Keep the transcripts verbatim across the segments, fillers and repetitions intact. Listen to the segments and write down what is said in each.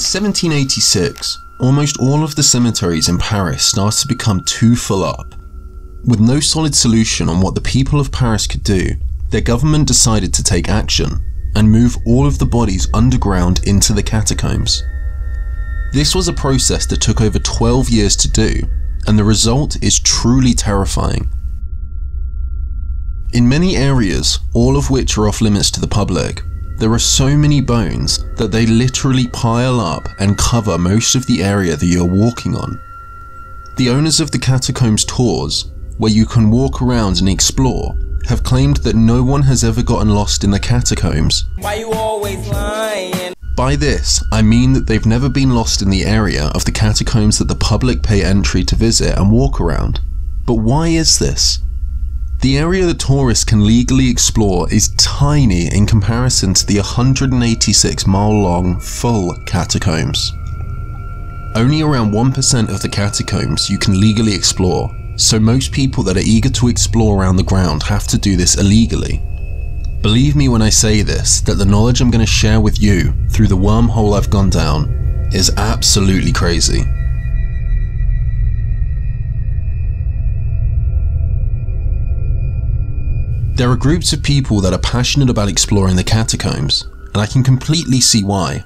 seventeen eighty-six, almost all of the cemeteries in Paris started to become too full up. With no solid solution on what the people of Paris could do, their government decided to take action and move all of the bodies underground into the catacombs. This was a process that took over twelve years to do, and the result is truly terrifying. In many areas, all of which are off limits to the public, there are so many bones that they literally pile up and cover most of the area that you're walking on. The owners of the catacombs tours, where you can walk around and explore, have claimed that no one has ever gotten lost in the catacombs. Why you always lying? By this, I mean that they've never been lost in the area of the catacombs that the public pay entry to visit and walk around. But why is this? The area that tourists can legally explore is tiny in comparison to the one hundred eighty-six mile long full catacombs. Only around one percent of the catacombs you can legally explore, so most people that are eager to explore around the ground have to do this illegally. Believe me when I say this, that the knowledge I'm going to share with you through the wormhole I've gone down is absolutely crazy. There are groups of people that are passionate about exploring the catacombs, and I can completely see why.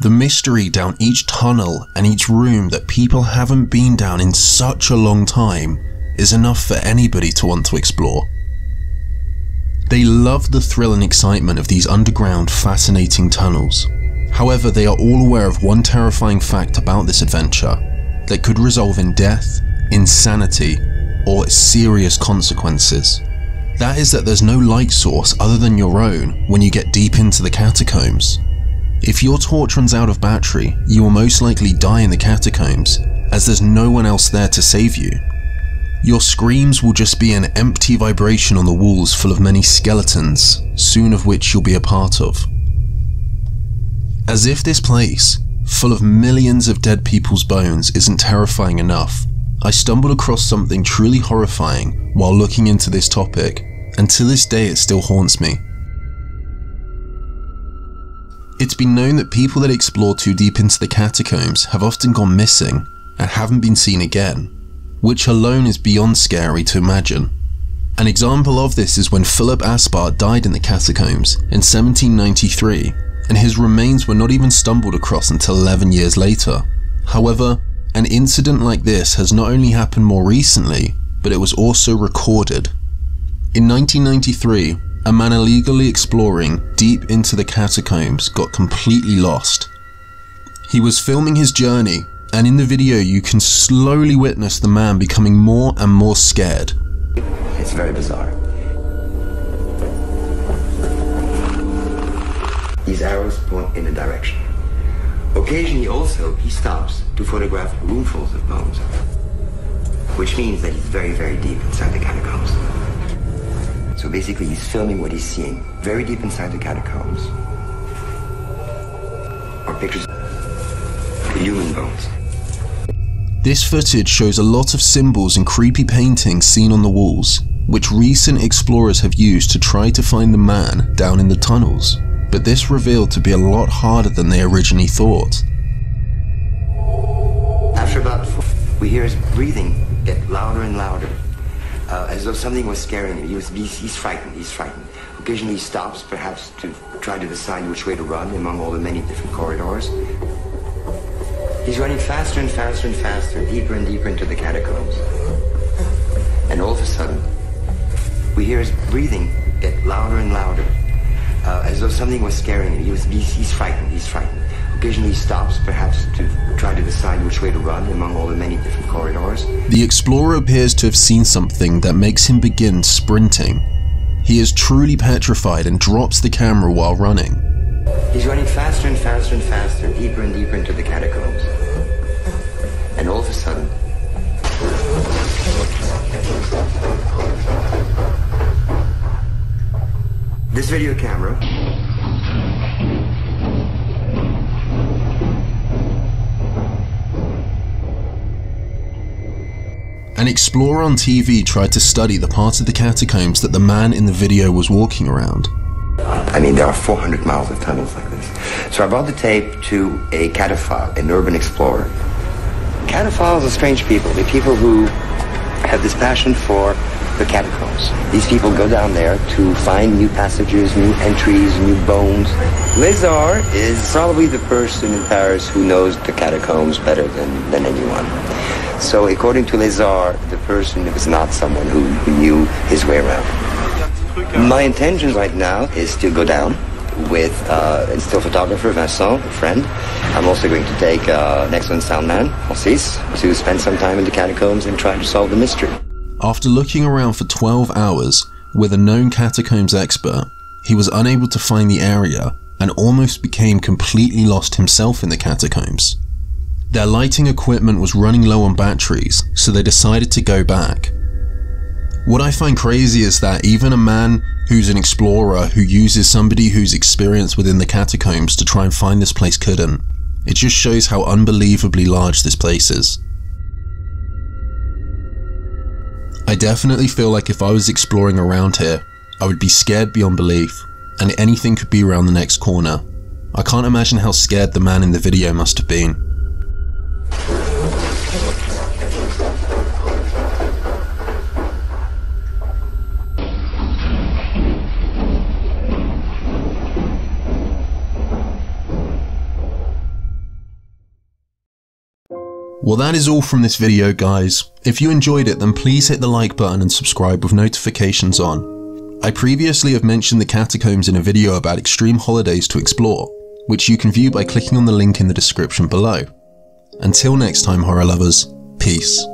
The mystery down each tunnel and each room that people haven't been down in such a long time is enough for anybody to want to explore. They love the thrill and excitement of these underground, fascinating tunnels. However, they are all aware of one terrifying fact about this adventure that could resolve in death, insanity, or serious consequences. That is that there's no light source other than your own when you get deep into the catacombs. If your torch runs out of battery, you will most likely die in the catacombs, as there's no one else there to save you. Your screams will just be an empty vibration on the walls full of many skeletons, soon of which you'll be a part of. As if this place, full of millions of dead people's bones, isn't terrifying enough, I stumbled across something truly horrifying while looking into this topic, and to this day it still haunts me. It's been known that people that explore too deep into the catacombs have often gone missing and haven't been seen again, which alone is beyond scary to imagine. An example of this is when Philip Aspart died in the catacombs in seventeen ninety-three, and his remains were not even stumbled across until eleven years later. However, an incident like this has not only happened more recently, but it was also recorded. In nineteen ninety-three, a man illegally exploring deep into the catacombs got completely lost. He was filming his journey, and in the video you can slowly witness the man becoming more and more scared. It's very bizarre. These arrows point in a direction. Occasionally also, he stops to photograph roomfuls of bones, which means that he's very, very deep inside the catacombs. So basically, he's filming what he's seeing, very deep inside the catacombs. Or pictures of human bones. This footage shows a lot of symbols and creepy paintings seen on the walls, which recent explorers have used to try to find the man down in the tunnels. But this revealed to be a lot harder than they originally thought. After about four, we hear his breathing get louder and louder, uh, as though something was scaring him. He was, he's, he's frightened, he's frightened. Occasionally he stops, perhaps to try to decide which way to run among all the many different corridors. He's running faster and faster and faster, deeper and deeper into the catacombs. And all of a sudden, we hear his breathing get louder and louder, Uh, as though something was scaring him. He was, he's, he's frightened, he's frightened. Occasionally he stops, perhaps to try to decide which way to run among all the many different corridors. The explorer appears to have seen something that makes him begin sprinting. He is truly petrified and drops the camera while running. He's running faster and faster and faster, deeper and deeper into the catacombs. And all of a sudden, this video camera . An explorer on T V tried to study the part of the catacombs that the man in the video was walking around. I mean, there are four hundred miles of tunnels like this. So I brought the tape to a cataphile, an urban explorer. Cataphiles are strange people. They're people who have this passion for the catacombs. These people go down there to find new passages, new entries, new bones. Lézard is probably the person in Paris who knows the catacombs better than, than anyone. So according to Lézard, the person was not someone who knew his way around. My intention right now is to go down with uh, a still photographer, Vincent, a friend. I'm also going to take uh, an excellent sound man, Francis, to spend some time in the catacombs and try to solve the mystery. After looking around for twelve hours with a known catacombs expert, he was unable to find the area and almost became completely lost himself in the catacombs. Their lighting equipment was running low on batteries, so they decided to go back. What I find crazy is that even a man who's an explorer who uses somebody who's experienced within the catacombs to try and find this place couldn't. It just shows how unbelievably large this place is. I definitely feel like if I was exploring around here, I would be scared beyond belief, and anything could be around the next corner. I can't imagine how scared the man in the video must have been. Well, that is all from this video, guys. If you enjoyed it, then please hit the like button and subscribe with notifications on. I previously have mentioned the catacombs in a video about extreme holidays to explore, which you can view by clicking on the link in the description below. Until next time, horror lovers, peace.